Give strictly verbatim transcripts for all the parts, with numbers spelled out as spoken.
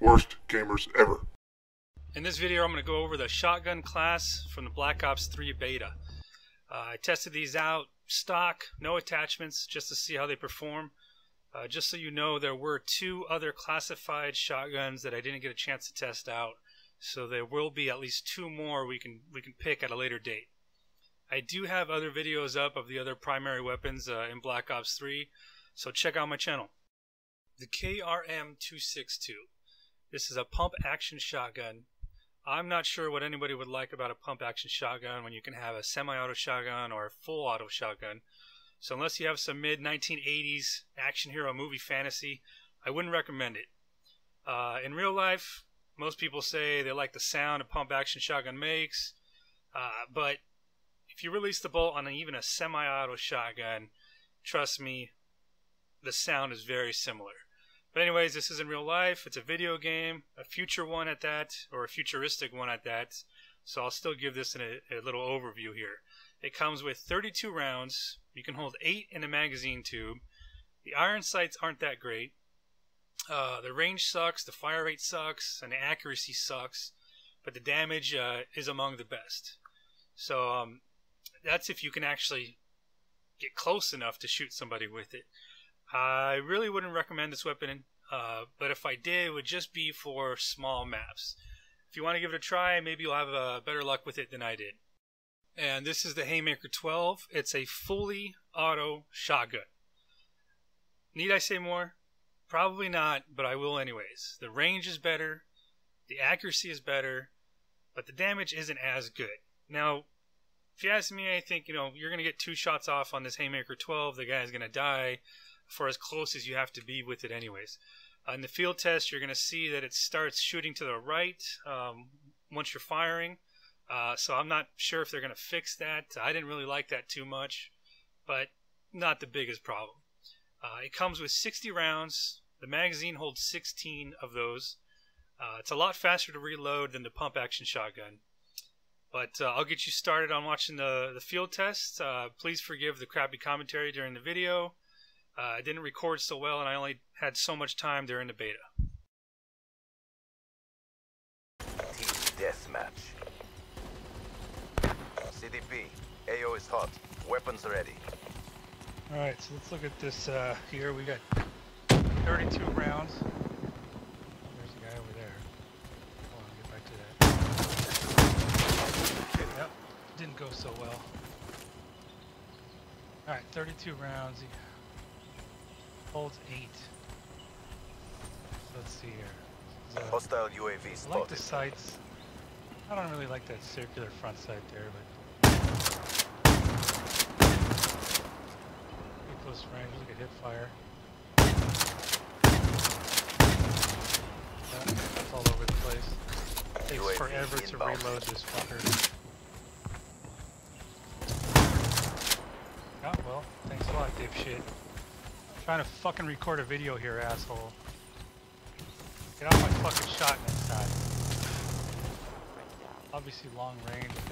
Worst gamers ever. In this video, I'm going to go over the shotgun class from the Black Ops three beta. Uh, I tested these out stock, no attachments, just to see how they perform. Uh, just so you know, there were two other classified shotguns that I didn't get a chance to test out, so there will be at least two more we can we can pick at a later date. I do have other videos up of the other primary weapons uh, in Black Ops three, so check out my channel. The K R M two sixty-two. This is a pump-action shotgun. I'm not sure what anybody would like about a pump-action shotgun when you can have a semi-auto shotgun or a full-auto shotgun. So unless you have some mid nineteen eighties action hero movie fantasy, I wouldn't recommend it. Uh, in real life, most people say they like the sound a pump-action shotgun makes, uh, but if you release the bolt on even a semi-auto shotgun, trust me, the sound is very similar. But anyways, this isn't real life. It's a video game, a future one at that, or a futuristic one at that. So I'll still give this in a, a little overview here. It comes with thirty-two rounds. You can hold eight in a magazine tube. The iron sights aren't that great. Uh, the range sucks, the fire rate sucks, and the accuracy sucks. But the damage uh, is among the best. So um, that's if you can actually get close enough to shoot somebody with it. I really wouldn't recommend this weapon, uh, but if I did, it would just be for small maps. If you want to give it a try, maybe you'll have uh, better luck with it than I did. And this is the Haymaker twelve. It's a fully auto shotgun. Need I say more? Probably not, but I will anyways. The range is better, the accuracy is better, but the damage isn't as good. Now, if you ask me, I think, you know, you're going to get two shots off on this Haymaker twelve. The guy's going to die, for as close as you have to be with it anyways. Uh, in the field test, you're going to see that it starts shooting to the right um, once you're firing. Uh, so I'm not sure if they're going to fix that. I didn't really like that too much, but not the biggest problem. Uh, it comes with sixty rounds. The magazine holds sixteen of those. Uh, it's a lot faster to reload than the pump-action shotgun. But uh, I'll get you started on watching the, the field test. Uh, please forgive the crappy commentary during the video. Uh, I didn't record so well, and I only had so much time during the beta. Team deathmatch. C D P, A O is hot. Weapons ready. All right, so let's look at this uh, here. We got thirty-two rounds. There's a guy over there. Hold on, get back to that. Yep, didn't go so well. All right, thirty-two rounds. Holds eight. Let's see here. A, Hostile U A V spotted. I like the sights. I don't really like that circular front sight there, but pretty close range. Look at hip fire. That's all over the place. It takes U A V forever to inbound. Reload this fucker. Oh well, thanks a lot, dipshit. Trying to fucking record a video here, asshole. Get off my fucking shot next time. Obviously, long range is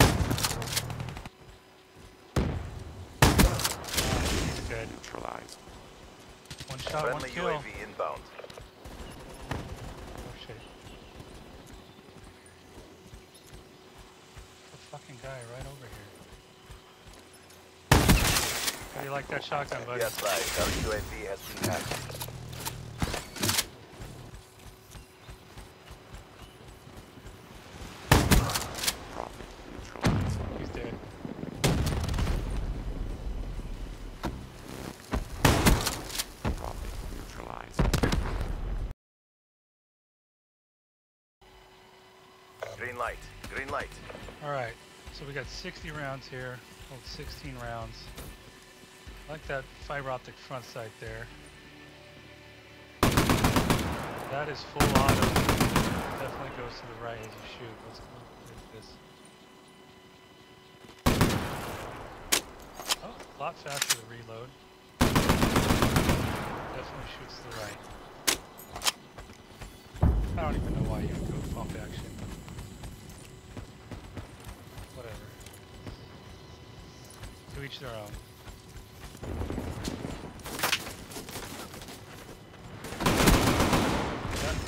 gonna suck. He's dead. One shot, friendly one kill. U A V inbound. Oh shit. The fucking guy right over here. How do you like that shotgun, buddy? Yes, right. Our U A V has been hacked. He's dead. Profit neutralized. Green light. Green light. All right. So we got sixty rounds here. Hold sixteen rounds. I like that fiber optic front sight there. That is full auto. It definitely goes to the right as you shoot. Let's look at this. Oh, a lot faster to reload. Definitely shoots to the right. I don't even know why you would go pump action. Whatever. To each their own. Yeah.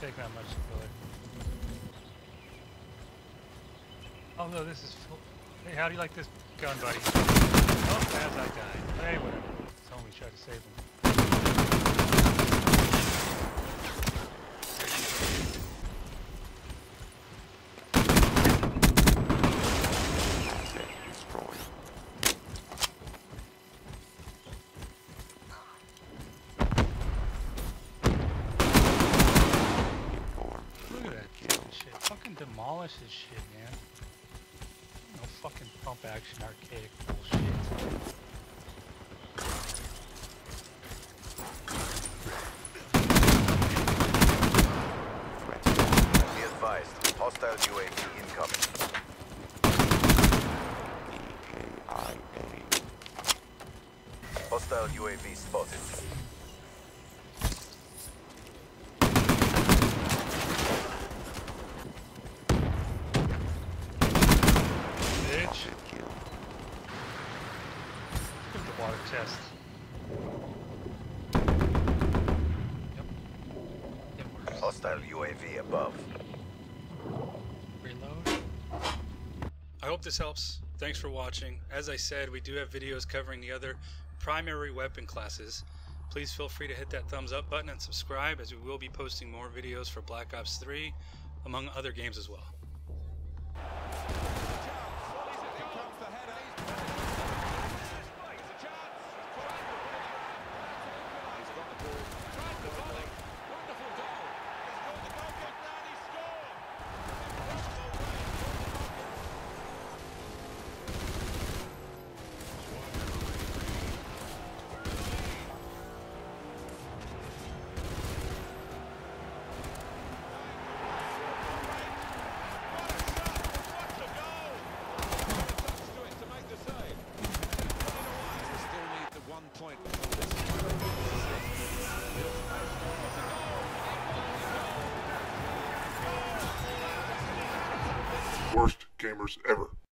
take that much to kill it. Oh no, this is full. Hey, how do you like this gun, buddy? Oh, as I died. Hey, whatever. It's only try to save him. Okay, he's rolling. Look at that kill. Shit. Fucking demolishes shit, man. Fucking pump action archaic bullshit. Be advised, hostile U A V incoming. E K I A. Hostile U A V spotted. Test. Yep. It works. Hostile U A V above. Reload. I hope this helps. Thanks for watching. As I said, we do have videos covering the other primary weapon classes. Please feel free to hit that thumbs up button and subscribe, as we will be posting more videos for Black Ops three, among other games as well. Worst gamers ever.